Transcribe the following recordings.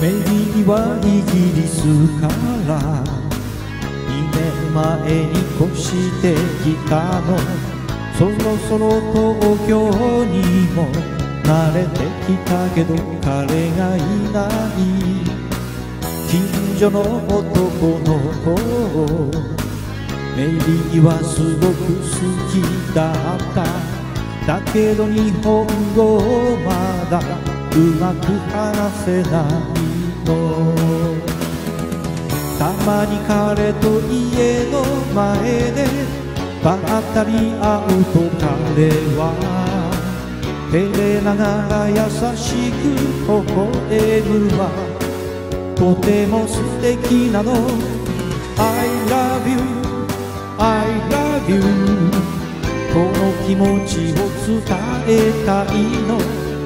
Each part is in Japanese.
ベビーはイギリスから2年前に越してきたの。そろそろ東京にも慣れてきたけど彼がいない。近所の男の子をメイビーはすごく好きだった。だけど日本語をまだうまく話せないの。たまに彼と家の前でばったり会うと彼は照れながら優しく微笑むわ。とても素敵なの。 I love you I love you この気持ちを伝えたいの。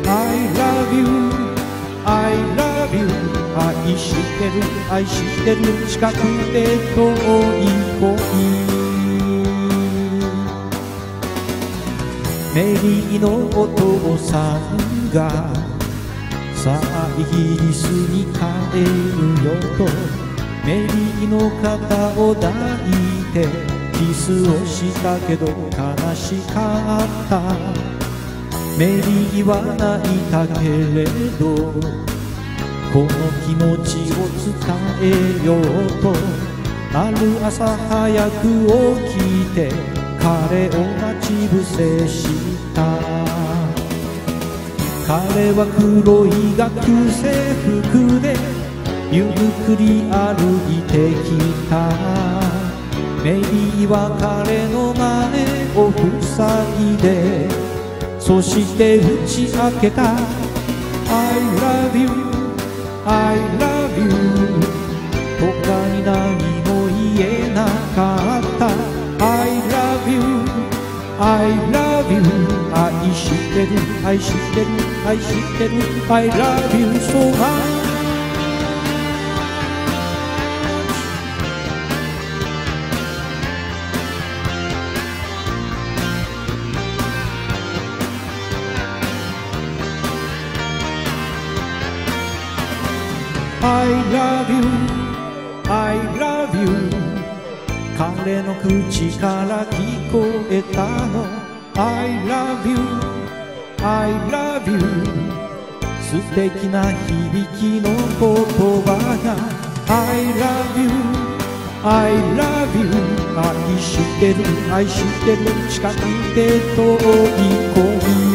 I love you I love you 愛してる愛してる近くて遠い恋。メリーのお父さんがさあイギリスに帰るよとメリーの肩を抱いてキスをしたけど悲しかった。メリーは泣いたけれどこの気持ちを伝えようとある朝早く起きて彼を待ち伏せした。彼は黒い学生服でゆっくり歩いてきた。メリーは彼の前を塞いでそして打ち明けた。 I love you I love you 他に何も言えなかった。I love you, I love you 愛してる、愛してる、愛してる I love you so much。 I love you, I love you彼の口から聞こえたの。 I love you I love you 素敵な響きの言葉が I love you I love you 愛してる愛してる近くて遠い恋。